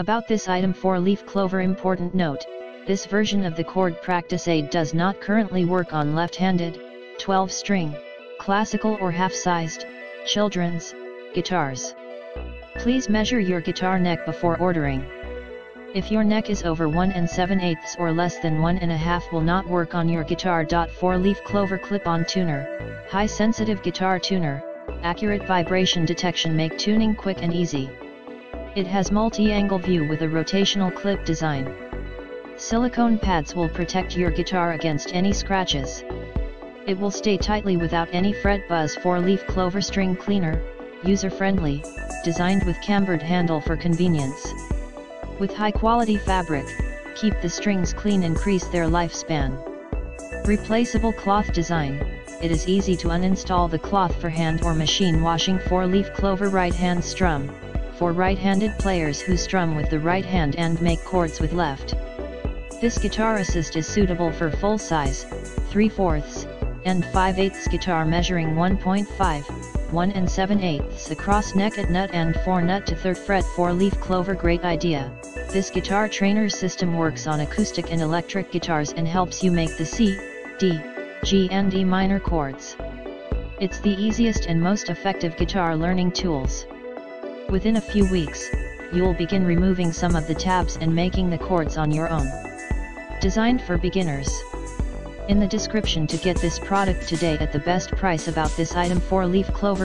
About this item, four-leaf clover. Important note, this version of the Chord Practice Aid does not currently work on left-handed, 12-string, classical or half-sized, children's, guitars. Please measure your guitar neck before ordering. If your neck is over 1 7/8 or less than 1 1/2 will not work on your guitar. Four-leaf clover clip-on tuner, high-sensitive guitar tuner, accurate vibration detection, make tuning quick and easy. It has multi-angle view with a rotational clip design. Silicone pads will protect your guitar against any scratches. It will stay tightly without any fret buzz. Four-leaf clover string cleaner, user-friendly, designed with cambered handle for convenience. With high-quality fabric, keep the strings clean, increase their lifespan. Replaceable cloth design, it is easy to uninstall the cloth for hand or machine washing. Four-leaf clover right-hand strum, for right-handed players who strum with the right hand and make chords with left. This guitar assist is suitable for full-size, 3/4, and 5/8 guitar, measuring 1.5, 1 7/8 across neck at nut and 4 nut to 3rd fret. Four-leaf clover, great idea. This guitar trainer system works on acoustic and electric guitars and helps you make the C, D, G and E minor chords. It's the easiest and most effective guitar learning tools. Within a few weeks, you'll begin removing some of the tabs and making the chords on your own. Designed for beginners. In the description to get this product today at the best price. About this item, four-leaf clover.